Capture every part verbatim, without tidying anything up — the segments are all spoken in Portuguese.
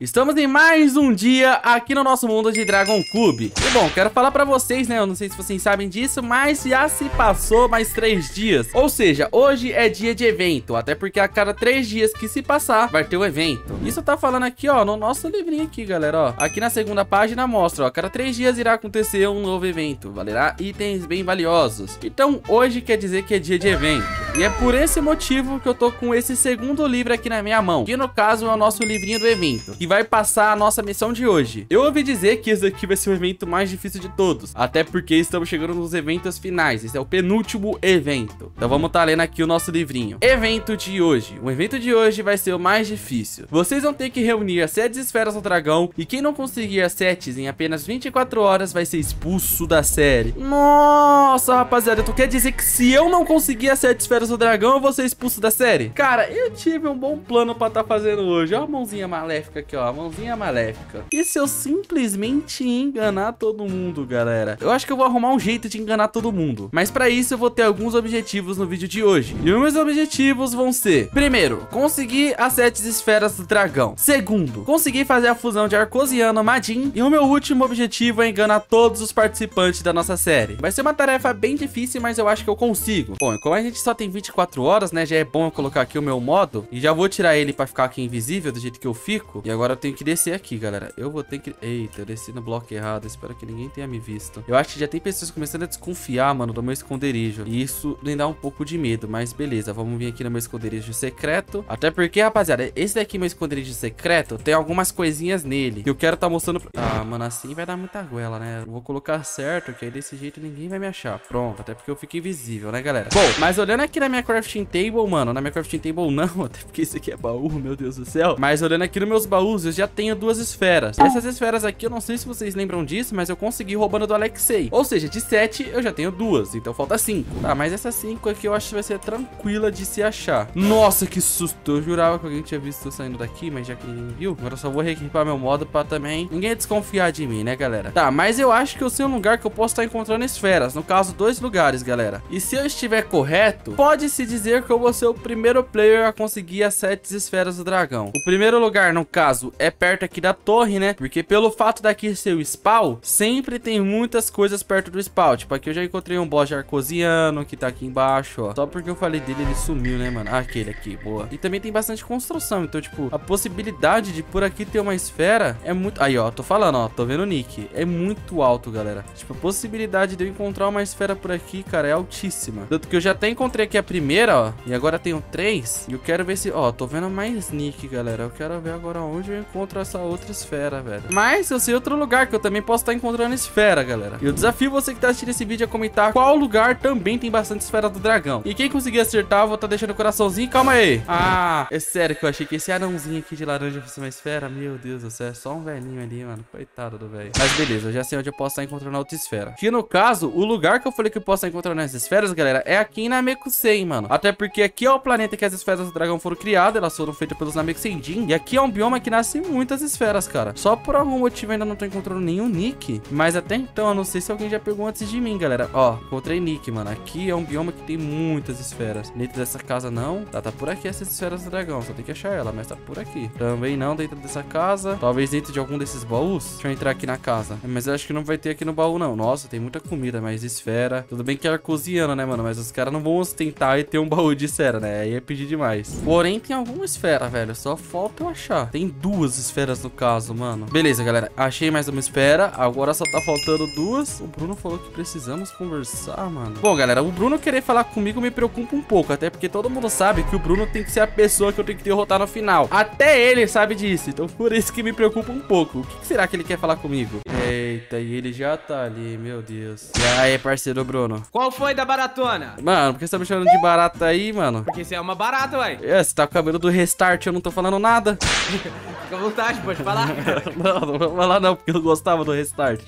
Estamos em mais um dia aqui no nosso mundo de Dragon Cube. E bom, quero falar pra vocês, né, eu não sei se vocês sabem disso, mas já se passou mais três dias. Ou seja, hoje é dia de evento, até porque a cada três dias que se passar, vai ter o evento. Isso tá falando aqui, ó, no nosso livrinho aqui, galera, ó. Aqui na segunda página mostra, ó, a cada três dias irá acontecer um novo evento. Valerá itens bem valiosos. Então, hoje quer dizer que é dia de evento. E é por esse motivo que eu tô com esse segundo livro aqui na minha mão, que no caso é o nosso livrinho do evento, que vai passar a nossa missão de hoje. Eu ouvi dizer que esse aqui vai ser o evento mais difícil de todos, até porque estamos chegando nos eventos finais. Esse é o penúltimo evento. Então vamos estar lendo aqui o nosso livrinho. Evento de hoje. O evento de hoje vai ser o mais difícil. Vocês vão ter que reunir as sete esferas do dragão, e quem não conseguir as sete em apenas vinte e quatro horas vai ser expulso da série. Nossa, rapaziada, tu quer dizer que se eu não conseguir as sete esferas do dragão, eu vou ser expulso da série? Cara, eu tive um bom plano pra estar fazendo hoje. Ó a mãozinha maléfica aqui, ó. A mãozinha maléfica. E se eu simplesmente enganar todo mundo, galera? Eu acho que eu vou arrumar um jeito de enganar todo mundo. Mas pra isso eu vou ter alguns objetivos no vídeo de hoje. E os meus objetivos vão ser: primeiro, conseguir as sete esferas do dragão. Segundo, conseguir fazer a fusão de Arcosiano e Majin. E o meu último objetivo é enganar todos os participantes da nossa série. Vai ser uma tarefa bem difícil, mas eu acho que eu consigo. Bom, e como a gente só tem vinte e quatro horas, né? Já é bom eu colocar aqui o meu modo. E já vou tirar ele pra ficar aqui invisível, do jeito que eu fico. E agora eu tenho que descer aqui, galera. Eu vou ter que... Eita, eu desci no bloco errado. Espero que ninguém tenha me visto. Eu acho que já tem pessoas começando a desconfiar, mano, do meu esconderijo. E isso me dá um pouco de medo, mas beleza. Vamos vir aqui no meu esconderijo secreto. Até porque, rapaziada, esse daqui, meu esconderijo secreto, tem algumas coisinhas nele que eu quero tá mostrando... Ah, mano, assim vai dar muita goela, né? Eu vou colocar certo, que aí desse jeito ninguém vai me achar. Pronto, até porque eu fico invisível, né, galera? Bom, mas olhando aqui na minha crafting table, mano... Na minha crafting table não, até porque isso aqui é baú, meu Deus do céu. Mas olhando aqui nos meus baús, eu já tenho duas esferas. Essas esferas aqui, eu não sei se vocês lembram disso, mas eu consegui roubando do Alexei. Ou seja, de sete, eu já tenho duas, então falta cinco. Tá, mas essas cinco aqui eu acho que vai ser tranquila de se achar. Nossa, que susto! Eu jurava que alguém tinha visto eu saindo daqui, mas já que ninguém viu, agora eu só vou reequipar meu modo pra também ninguém desconfiar de mim, né, galera? Tá, mas eu acho que eu sei um lugar que eu posso estar encontrando esferas. No caso, dois lugares, galera. E se eu estiver correto, pode-se dizer que eu vou ser o primeiro player a conseguir as sete esferas do dragão. O primeiro lugar, no caso, é perto aqui da torre, né? Porque pelo fato daqui ser o spawn, sempre tem muitas coisas perto do spawn. Tipo, aqui eu já encontrei um boss de Arcosiano que tá aqui embaixo, ó. Só porque eu falei dele, ele sumiu, né, mano? Ah, aquele aqui, boa. E também tem bastante construção, então, tipo, a possibilidade de por aqui ter uma esfera é muito... Aí, ó, tô falando, ó, tô vendo o nick. É muito alto, galera. Tipo, a possibilidade de eu encontrar uma esfera por aqui, cara, é altíssima. Tanto que eu já até encontrei aqui a primeira, ó. E agora tenho três. E eu quero ver se... Ó, tô vendo mais nick, galera. Eu quero ver agora onde eu encontro essa outra esfera, velho. Mas eu sei outro lugar que eu também posso estar encontrando esfera, galera. E eu desafio você que tá assistindo esse vídeo a comentar qual lugar também tem bastante esfera do dragão. E quem conseguir acertar, eu vou estar deixando o coraçãozinho. Calma aí. Ah, é sério que eu achei que esse anãozinho aqui de laranja fosse uma esfera. Meu Deus do céu, é só um velhinho ali, mano. Coitado do velho. Mas beleza, eu já sei onde eu posso estar encontrando a outra esfera. Que no caso, o lugar que eu falei que eu posso estar encontrando essas esferas, galera, é aqui em Nameku, mano. Até porque aqui é o planeta que as esferas do dragão foram criadas. Elas foram feitas pelos Nameku. E aqui é um bioma que nasce muitas esferas, cara. Só por algum motivo ainda não tô encontrando nenhum nick, mas até então eu não sei se alguém já pegou antes de mim, galera. Ó, encontrei nick, mano. Aqui é um bioma que tem muitas esferas. Dentro dessa casa não. Tá, tá por aqui essas esferas do dragão. Só tem que achar ela, mas tá por aqui. Também não dentro dessa casa. Talvez dentro de algum desses baús. Deixa eu entrar aqui na casa. Mas eu acho que não vai ter aqui no baú, não. Nossa, tem muita comida, mas esfera. Tudo bem que é Arcosiano, né, mano? Mas os caras não vão ostentar e ter um baú de esfera, né? Aí é pedir demais. Porém, tem alguma esfera, velho. Só falta eu achar. Tem duas. Duas esferas no caso, mano. Beleza, galera. Achei mais uma esfera. Agora só tá faltando duas. O Bruno falou que precisamos conversar, mano. Bom, galera, o Bruno querer falar comigo me preocupa um pouco. Até porque todo mundo sabe que o Bruno tem que ser a pessoa que eu tenho que derrotar no final. Até ele sabe disso. Então por isso que me preocupa um pouco. O que será que ele quer falar comigo? Eita, e ele já tá ali, meu Deus. E aí, parceiro Bruno? Qual foi da baratona? Mano, por que você tá me chamando de barata aí, mano? Porque você é uma barata, ué. É, você tá com o cabelo do restart, eu não tô falando nada. Fica à vontade, pode falar. Não, não vou falar não, porque eu gostava do restart.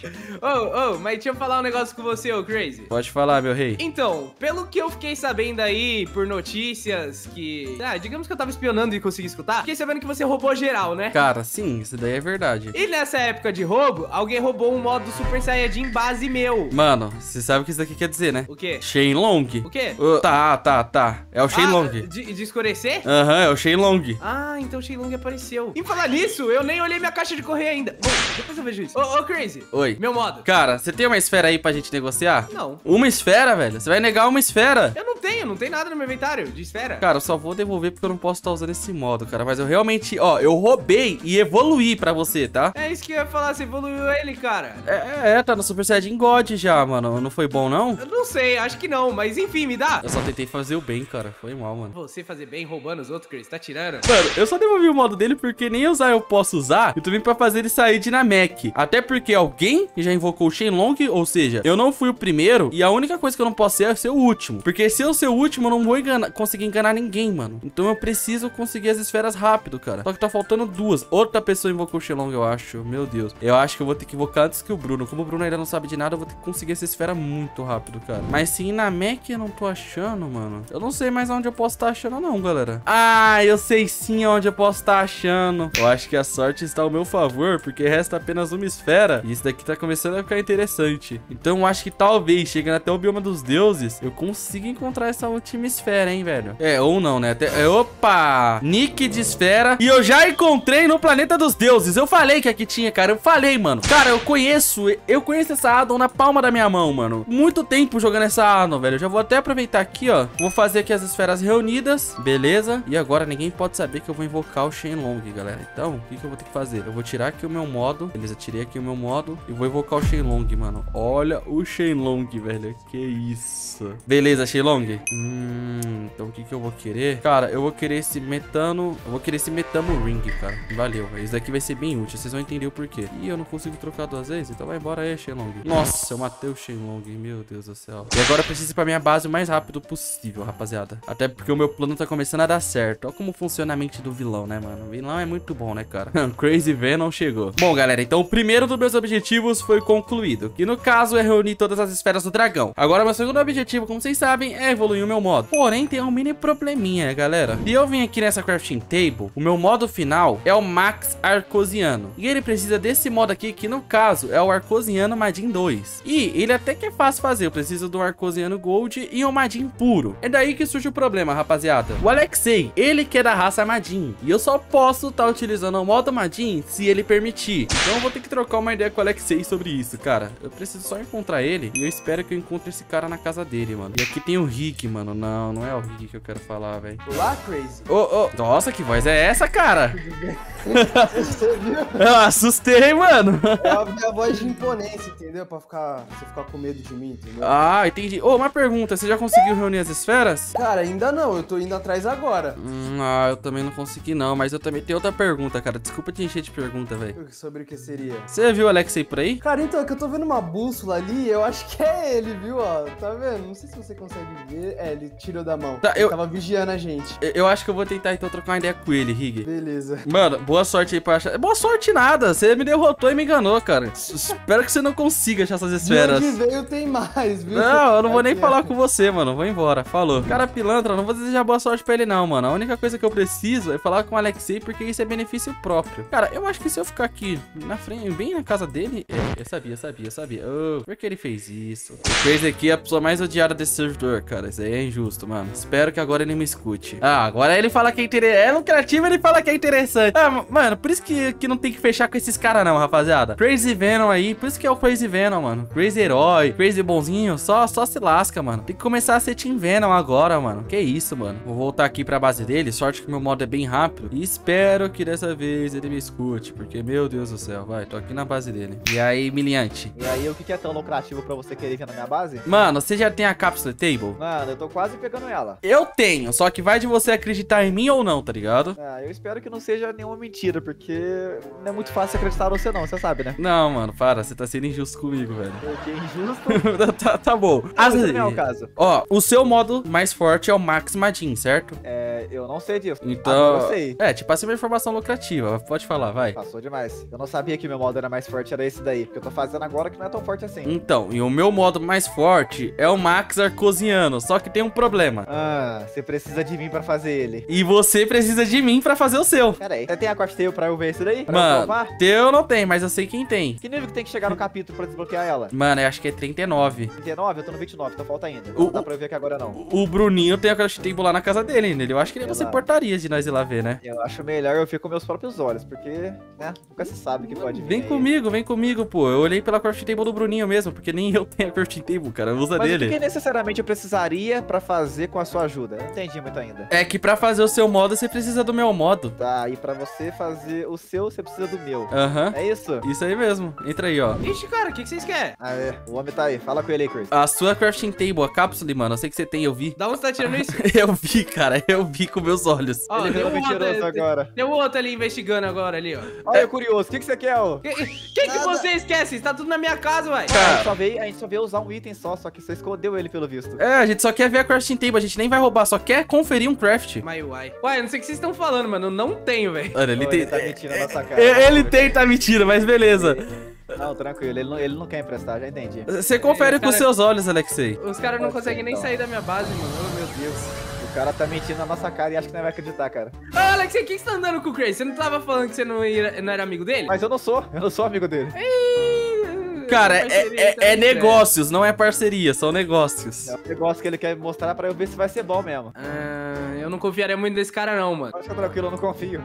Ô, ô, mas deixa eu falar um negócio com você, ô Crazy. Pode falar, meu rei. Então, pelo que eu fiquei sabendo aí, por notícias que... Ah, digamos que eu tava espionando e consegui escutar. Fiquei sabendo que você roubou geral, né? Cara, sim, isso daí é verdade. E nessa época de roubo, alguém roubou um modo Super Saiyajin base meu. Mano, você sabe o que isso daqui quer dizer, né? O quê? Shenlong. O quê? Uh, tá, tá, tá. É o Shenlong. Ah, de, de escurecer? Aham, uhum, é o Shenlong. Ah, então o Shenlong apareceu. Em falar nisso, eu nem olhei minha caixa de correio ainda. Bom, depois eu vejo isso. Ô, ô, Crazy. Oi. Meu modo. Cara, você tem uma esfera aí pra gente negociar? Não. Uma esfera, velho? Você vai negar uma esfera? Eu não tenho, não tem nada no meu inventário de esfera. Cara, eu só vou devolver porque eu não posso estar usando esse modo, cara. Mas eu realmente, ó, eu roubei e evoluí pra você, tá? É isso que eu ia falar, você evoluiu ele, cara. É, é, tá no Super Saiyajin God já, mano. Não foi bom, não? Eu não sei, acho que não, mas enfim, me dá. Eu só tentei fazer o bem, cara. Foi mal, mano. Você fazer bem roubando os outros, Chris, tá tirando? Mano, eu só devolvi o modo dele porque nem usar eu posso usar. Eu tô vindo pra fazer ele sair de Nameku. Até porque alguém já invocou o Shenlong, ou seja, eu não fui o primeiro e a única coisa que eu não posso ser é ser o último. Porque se eu ser o último, eu não vou enganar, conseguir enganar ninguém, mano. Então eu preciso conseguir as esferas rápido, cara. Só que tá faltando duas. Outra pessoa invocou o Shenlong, eu acho. Meu Deus. Eu acho que eu vou ter que invocar antes que o Bruno. Como o Bruno ainda não sabe de nada, eu vou ter que conseguir essa esfera muito rápido, cara. Mas sim, na Mac eu não tô achando, mano. Eu não sei mais onde eu posso estar achando, não, galera. Ah, eu sei sim onde eu posso estar achando. Eu acho que a sorte está ao meu favor, porque resta apenas uma esfera. E isso daqui tá começando a ficar interessante. Então eu acho que talvez, chegando até o bioma dos deuses, eu consiga encontrar essa última esfera, hein, velho. É, ou não, né? Até... Opa! Nick de esfera. E eu já encontrei no planeta dos deuses. Eu falei que aqui tinha, cara. Eu falei, mano. Cara, eu conheço. Eu conheço essa addon na palma da minha mão, mano. Muito tempo jogando essa addon, velho. Eu já vou até aproveitar aqui, ó. Vou fazer aqui as esferas reunidas. Beleza. E agora ninguém pode saber que eu vou invocar o Shenlong, galera. Então, o que, que eu vou ter que fazer? Eu vou tirar aqui o meu modo. Beleza, tirei aqui o meu modo. E vou invocar o Shenlong, mano. Olha o Shenlong, velho. Que isso. Beleza, Shenlong. Hum, então o que, que eu vou querer? Cara, eu vou querer esse metano. Eu vou querer esse metamo ring, cara. Valeu. Isso daqui vai ser bem útil. Vocês vão entender o porquê. Ih, eu não consigo trocar duas vezes. Então vai embora aí, Shenlong. Nossa, eu matei o Shenlong. Meu Deus do céu. E agora eu preciso ir pra minha base o mais rápido possível, rapaziada. Até porque o meu plano tá começando a dar certo. Olha como funciona a mente do vilão, né, mano? O vilão é muito bom, né, cara? Crazy Venom chegou. Bom, galera, então o primeiro dos meus objetivos foi concluído. Que no caso é reunir todas as esferas do dragão. Agora, meu segundo objetivo, como vocês sabem, é evoluir o meu modo. Porém, tem um mini probleminha, galera. Se eu vim aqui nessa crafting table, o meu modo final é o Max Arcosiano. E ele precisa desse modo aqui, que no caso é o Arcosiano Majin dois. E ele até que é fácil fazer. Eu preciso do Arcosiano Gold e o Majin puro. É daí que surge o problema, rapaziada. O Alexei, ele que é da raça Majin. E eu só posso estar tá utilizando o modo Majin se ele permitir. Então eu vou ter que trocar uma ideia com o Alexei sobre isso, cara. Eu preciso só encontrar ele. E eu espero que eu encontre esse cara na casa dele, mano. E aqui tem o Rick, mano. Não, não é o Rick que eu quero falar, velho. Olá, Crazy. Oh, oh. Nossa, que voz é essa, cara? Eu assustei, mano. É a minha voz de imponência, entendeu? Pra ficar, você ficar com medo de mim, entendeu? Ah, entendi. Ô, oh, uma pergunta. Você já conseguiu reunir as esferas? Cara, ainda não. Eu tô indo atrás agora. Hum, ah, eu também não consegui, não. Mas eu também tenho outra pergunta, cara. Desculpa te encher de pergunta, velho. Sobre o que seria? Você viu o Alexei por aí? Cara, então, é que eu tô vendo uma bússola ali. Eu acho que é ele, viu? Ó, tá vendo? Não sei se você consegue ver. É, ele tirou da mão. Tá, eu... Ele tava vigiando a gente. Eu, eu acho que eu vou tentar, então, trocar uma ideia com ele, Rig. Beleza. Mano, boa sorte aí pra achar. Boa sorte nada. Você me derrotou e me enganou, cara. Espero que você não consiga achar essas esferas. De onde veio tem mais, viu? Não, eu não vou nem falar com você, mano. Vou embora. Falou. Cara, pilantra, não vou desejar boa sorte pra ele, não, mano. A única coisa que eu preciso é falar com o Alexei, porque isso é benefício próprio. Cara, eu acho que se eu ficar aqui na frente, bem na casa dele... É, eu sabia, eu sabia, eu sabia. Oh, por que ele fez isso? O Crazy aqui é a pessoa mais odiada desse servidor, cara. Isso aí é injusto, mano. Espero que agora ele me escute. Ah, agora ele fala que é interessante. É lucrativo, ele fala que é interessante. Ah, mano, por isso que, que não tem que fechar com esses caras, não, rapaziada. Crazy Venom aí. Por isso que é o Crazy Venom, mano. Crazy herói, Crazy bonzinho. Só, só se lasca, mano. Tem que começar a ser Team Venom agora, mano. Que isso, mano. Vou voltar aqui pra base dele. Sorte que meu modo é bem rápido. E espero que dessa vez ele me escute. Porque, meu Deus do céu. Vai, tô aqui na base dele. E aí, miliante? E aí, o que é tão lucrativo pra você querer vir na minha base? Mano, você já tem a Capsule Table? Mano, eu tô quase pegando ela. Eu tenho. Só que vai de você acreditar em mim ou não, tá ligado? Ah, eu espero que não seja nenhuma mentira, porque não é muito fácil acreditar em você não, você sabe, né? Não, mano, para. Você tá sendo injusto comigo, velho. Que injusto. tá, tá bom. As... Não é o caso. Ó, o seu modo mais forte é o Max Majin, certo? É, eu não sei disso. Então... Ah, eu sei. É, te passei uma informação lucrativa. Pode falar, vai. Passou demais. Eu não sabia que meu modo era mais forte, era esse daí. Porque eu tô fazendo agora que não é tão forte assim. Então, e o meu modo mais forte é o Max Arcosiano. Só que tem um problema. Ah, você precisa de mim pra fazer ele. E você precisa de mim pra fazer o seu. Pera aí. Você tem a Craft Table pra eu ver isso daí? Pra mano, eu teu não tem, mas eu sei quem tem. Que nível que tem que chegar no capítulo pra desbloquear ela? Mano, eu acho que é trinta e nove. trinta e nove? Eu tô no vinte e nove, então falta ainda. O, não dá pra eu ver aqui agora, não. O, o Bruninho tem a Crazy Table lá na casa dele ainda. Eu acho que ele vai ser portaria de nós ir lá ver, né? Eu acho melhor eu ver com meus próprios olhos, porque, né, nunca se sabe o que pode vir. Vem comigo, aí. vem comigo, pô. Eu olhei pela Crazy Table do Bruninho mesmo, porque nem eu tenho a Crazy Table, cara. Eu uso a dele. Mas o que necessariamente eu precisaria pra fazer com a sua ajuda? Eu não entendi muito ainda. É que pra fazer o seu modo, você precisa do meu modo. Tá, e pra você fazer o seu, você precisa do meu. Aham. Uhum. É isso? Isso aí mesmo. Entra aí, ó. Ixi, cara, o que, que vocês querem? Ah, é. O homem tá aí. Fala com ele aí, Chris. A sua crafting table, a cápsula, mano. Eu sei que você tem, eu vi. Da onde você tá tirando isso? Eu vi, cara. Eu vi com meus olhos. Ó, ele virou mentiroso outro, agora. Tem, tem um outro ali investigando agora, ali, ó. Olha, é. curioso. O que, que você quer, ó? O que, que, que você esquece? Tá tudo na minha casa, velho. A, a gente só veio usar um item só, só que você escondeu ele, pelo visto. É, a gente só quer ver a crafting table. A gente nem vai roubar, só quer conferir um craft. My uai. Uai, eu não sei o que vocês estão falando, mano. Eu não tenho, velho. Mano, ele, oh, tem... ele tá mentindo na nossa cara. Ele, ele tem, tá mentindo, mas beleza. Não, tranquilo, ele não, ele não quer emprestar, já entendi. Você confere com cara... seus olhos, Alexei. Os caras não conseguem nem então. sair da minha base, mano. Oh, meu Deus. O cara tá mentindo na nossa cara e acho que não vai acreditar, cara. Ah, Alex, o que você tá andando com o Crazy? Você não tava falando que você não, ia, não era amigo dele? Mas eu não sou, eu não sou amigo dele. Ei, cara, é, é, é negócios, não é parceria, são negócios. É um negócio que ele quer mostrar pra eu ver se vai ser bom mesmo. Ah, eu não confiaria muito nesse cara não, mano. Acho que tranquilo, eu não confio.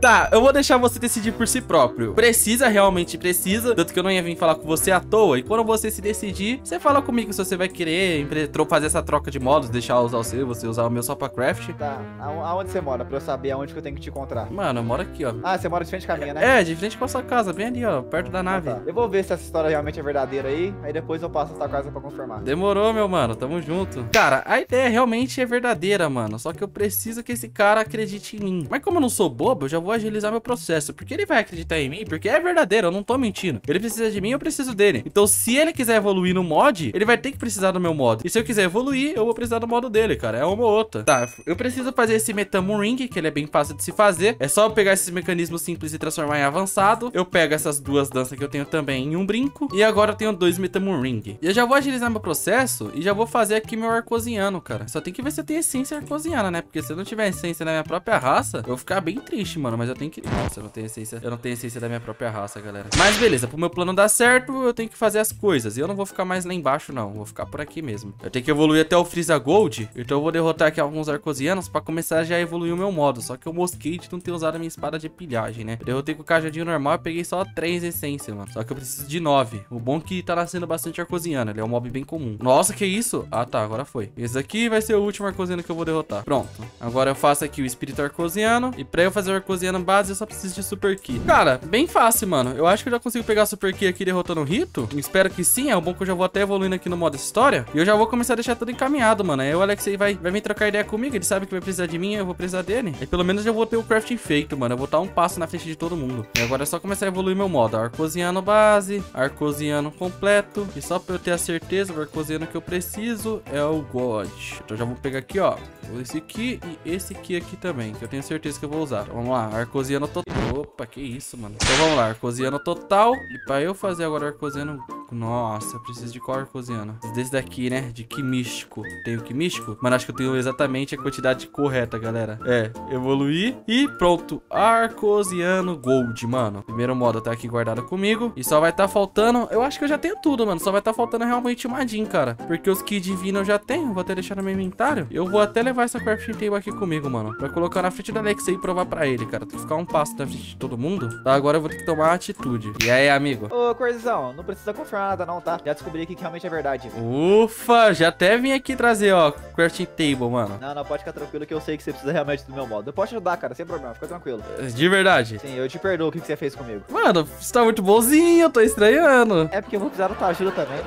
Tá, eu vou deixar você decidir por si próprio. Precisa, realmente precisa, tanto que eu não ia vir falar com você à toa. E quando você se decidir, você fala comigo se você vai querer fazer essa troca de modos, deixar usar o seu, você usar o meu só pra craft. Tá, aonde você mora? Pra eu saber aonde que eu tenho que te encontrar. Mano, eu moro aqui, ó. Ah, você mora de frente com a minha, né? É, de frente com a sua casa, bem ali, ó, perto da nave. Tá, tá. Eu vou ver se essa história realmente é verdadeira aí, aí depois eu passo a sua casa pra confirmar. Demorou, meu mano, tamo junto. Cara, a ideia realmente é verdadeira, mano, só que eu preciso que esse cara acredite em mim. Mas como eu não sou bobo, eu já vou agilizar meu processo, porque ele vai acreditar em mim, porque é verdadeiro, eu não tô mentindo. Ele precisa de mim, eu preciso dele. Então se ele quiser evoluir no mod, ele vai ter que precisar do meu modo. E se eu quiser evoluir, eu vou precisar do modo dele, cara. É uma ou outra. Tá, eu preciso fazer esse Metamoon Ring, que ele é bem fácil de se fazer. É só eu pegar esses mecanismos simples e transformar em avançado. Eu pego essas duas danças que eu tenho também em um brinco. E agora eu tenho dois Metamoon Ring. E eu já vou agilizar meu processo e já vou fazer aqui meu Arcosiano, cara. Só tem que ver se eu tenho essência Arcosiana, né? Porque se eu não tiver essência da minha própria raça, eu vou ficar bem triste, mano. Mas eu tenho que... Nossa, eu não tenho essência. Eu não tenho essência da minha própria raça, galera. Mas beleza, pro meu plano dar certo, eu tenho que fazer as coisas. E eu não vou ficar mais lá embaixo, não. Vou ficar por aqui mesmo. Eu tenho que evoluir até o Frieza Gold. Então eu vou derrotar aqui alguns Arcosianos pra começar a já evoluir o meu modo. Só que eu mosquei de não ter usado a minha espada de pilhagem, né? Eu derrotei com o cajadinho normal e peguei só três essências, mano. Só que eu preciso de nove. O bom é que tá nascendo bastante Arcosiano. Ele é um mob bem comum. Nossa, que isso? Ah, tá. Agora foi. Esse aqui vai ser o último Arcosiano que eu vou derrotar. Pronto. Agora eu faço aqui o Espírito Arcosiano. E pra eu fazer o Arcosiano base, eu só preciso de Super Ki. Cara, bem fácil, mano. Eu acho que eu já consigo pegar Super Ki aqui derrotando o Rito. Espero que sim. É o bom que eu já vou até evoluindo aqui no modo história. E eu já vou começar a deixar tudo encaminhado, mano. Aí o Alexei vai Vai vir trocar ideia comigo, ele sabe que vai precisar de mim, eu vou precisar dele. E pelo menos eu vou ter o crafting feito, mano. Eu vou estar um passo na frente de todo mundo. E agora é só começar a evoluir meu modo. Arcosiano base, Arcosiano completo. E só pra eu ter a certeza, o Arcosiano que eu preciso é o God. Então já vou pegar aqui, ó, esse aqui e esse aqui aqui também, que eu tenho certeza que eu vou usar. Então, vamos lá, Arcosiano total. Opa, que isso, mano. Então vamos lá, Arcosiano total. E pra eu fazer agora o Arcosiano... Nossa, eu preciso de qual Arcosiano? Desse daqui, né? De que místico? Tenho que místico? Mano, acho que eu tenho exatamente a quantidade correta, galera. É, evoluir e pronto. Arcosiano Gold, mano. Primeiro modo tá aqui guardado comigo. E só vai tá faltando... Eu acho que eu já tenho tudo, mano. Só vai tá faltando realmente o Majin, cara. Porque os que divino eu já tenho. Vou até deixar no meu inventário. Eu vou até levar essa crafting table aqui comigo, mano. Pra colocar na frente do Alexei e provar pra ele, cara. Tem que ficar um passo na frente de todo mundo. Tá, agora eu vou ter que tomar atitude. E aí, amigo? Ô, Corzão, não precisa confirmar nada não, tá? Já descobri aqui que realmente é verdade. Ufa, já até vim aqui trazer, ó, crafting table, mano. Não, não, pode ficar tranquilo que eu sei que você precisa realmente do meu modo. Eu posso te ajudar, cara, sem problema, fica tranquilo. De verdade? Sim, eu te perdoo o que você fez comigo. Mano, você tá muito bonzinho, eu tô estranhando. É porque eu vou precisar da tua ajuda também.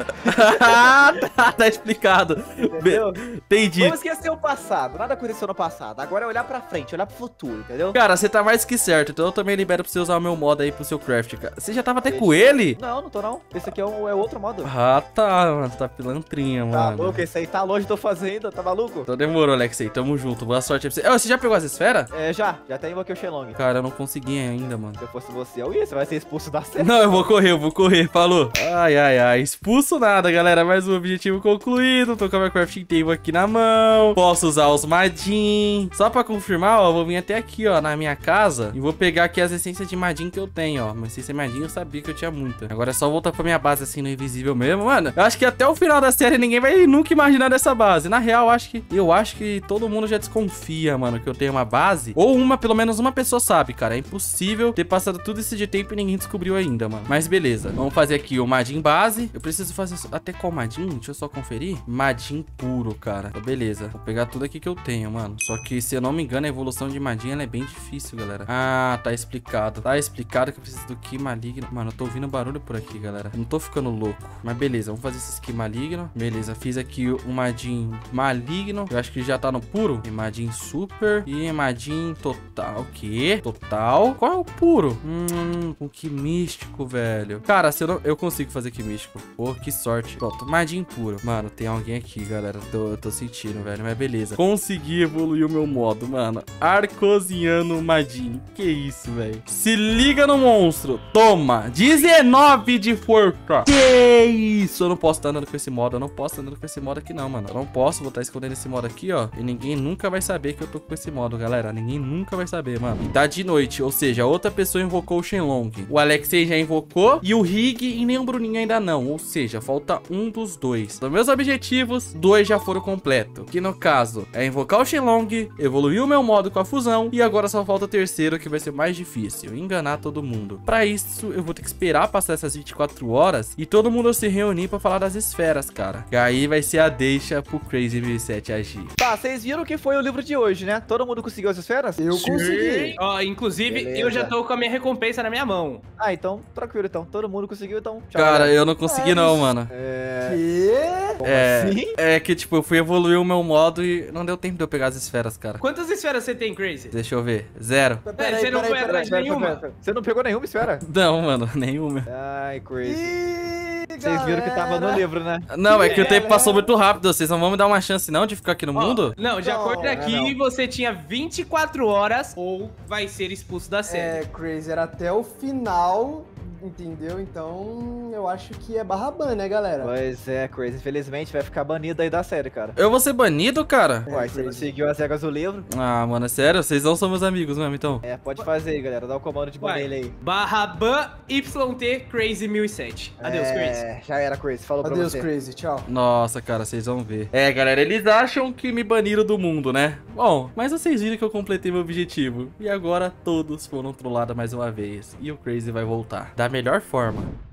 Ah, tá, tá explicado. Entendeu? Entendi. Vamos esquecer o passado, nada aconteceu no passado. Agora é olhar pra frente, olhar pro futuro, entendeu? Cara, você tá mais que certo, então eu também libero pra você usar o meu modo aí pro seu craft, cara. Você já tava até Deixa. com ele? Não, não tô não. Esse aqui é um é outro modo. Ah, tá, mano. Tá pilantrinha, tá, mano. Tá louco, esse aí tá longe da fazenda, tá maluco? Então demorou, Alexei. Tamo junto. Boa sorte aí pra você. Oh, você já pegou essa esfera? É, já. Já até invoquei o Shenlong. Cara, eu não consegui ainda, mano. Se eu fosse você, eu ia. Você vai ser expulso da cena. Não, eu vou correr, eu vou correr. Falou. Ai, ai, ai. Expulso nada, galera. Mais um objetivo concluído. Tô com a minha crafting table aqui na mão. Posso usar os Majin. Só pra confirmar, ó, eu vou vir até aqui, ó, na minha casa. E vou pegar aqui as essências de Majin que eu tenho, ó. Mas essência Majin eu sabia que eu tinha muita. Agora é só voltar pra minha base, assim, no invisível mesmo, mano. Eu acho que até o final da série ninguém vai nunca imaginar dessa base. Na real, eu acho que, eu acho que todo mundo já desconfia, mano, que eu tenho uma base. Ou uma, pelo menos uma pessoa sabe, cara. É impossível ter passado tudo esse de tempo e ninguém descobriu ainda, mano. Mas beleza. Vamos fazer aqui o Majin base. Eu preciso fazer até qual Majin? Deixa eu só conferir. Majin puro, cara. Então, beleza. Vou pegar tudo aqui que eu tenho, mano. Só que, se eu não me engano, a evolução de Majin, ela é bem difícil, galera. Ah, tá explicado. Tá explicado que eu preciso do Ki maligno. Mano, eu tô ouvindo barulho por aqui, galera. Não tô ficando louco. Mas beleza, vamos fazer esse Ki maligno. Beleza, fiz aqui o Majin maligno. Eu acho que já tá no puro. E Majin super. E Majin total. O quê? Total. Qual é o puro? Hum, o Ki místico, velho. Cara, se eu não... Eu consigo fazer Ki místico. Pô, que sorte. Pronto, Majin puro. Mano, tem alguém aqui, galera. Tô, eu tô sentindo, velho. Mas beleza. Consegui evoluir o meu modo, mano. Arcosiano Majin. Que isso, velho. Se liga no monstro. Toma. dezenove de força. Que isso. Eu não posso estar andando com esse modo. Eu não posso estar andando com esse modo aqui, não, mano. Eu não posso. Vou estar escondendo esse modo aqui, ó. E ninguém nunca vai saber que eu tô com esse modo, galera. Ninguém nunca vai saber, mano. E tá de noite. Ou seja, outra pessoa invocou o Shenlong. O Alexei já invocou. E o Rig e nem o Bruninho ainda não. Ou seja, falta um dos dois. Dos meus objetivos, dois já foram completos. Que no caso é invocar o Shenlong, evoluir o meu modo com a fusão. E agora só falta o terceiro, que vai ser mais difícil. Enganar todo mundo. Pra isso, eu vou ter que esperar passar essas vinte e quatro horas e todo mundo se reunir pra falar das esferas, cara. E aí vai ser a deixa pro Crazy mil e sete agir. Tá, vocês viram que foi o livro de hoje, né? Todo mundo conseguiu as esferas? Eu Sim. consegui. Ó, inclusive, beleza, eu já tô com a minha recompensa na minha mão. Ah, então, tranquilo, então. Todo mundo conseguiu, então. Tchau, cara, galera. Eu não consegui, é, não, mano. É... Que? Como é... assim? É que, tipo, eu fui evoluir o meu modo e não deu tempo de eu pegar as esferas, cara. Quantas esferas você tem, Crazy? Deixa eu ver. Zero. É, pera, você não foi atrás de nenhuma? Você não pegou nenhuma esfera? Não, mano, nenhuma. Ai, Crazy. Vocês viram que tava no livro, né? Não, é que o tempo passou muito rápido. Vocês não vão me dar uma chance, não, de ficar aqui no oh, mundo? Não, de acordo aqui, você tinha vinte e quatro horas ou vai ser expulso da série. É, Crazy, era até o final... Entendeu? Então, eu acho que é barra ban, né, galera? Pois é, Crazy. Infelizmente, vai ficar banido aí da série, cara. Eu vou ser banido, cara? Uai, é, você não seguiu as regras do livro? Ah, mano, é sério? Vocês não são meus amigos mesmo, então? É, pode fazer aí, galera. Dá o um comando de ban nele aí. Barra ban Y T Crazy mil e sete. Adeus, Crazy. É, já era, Crazy. Falou pra você. Adeus, Crazy. Tchau. Nossa, cara, vocês vão ver. É, galera, eles acham que me baniram do mundo, né? Bom, mas vocês viram que eu completei meu objetivo. E agora todos foram trollados mais uma vez. E o Crazy vai voltar. Da melhor forma.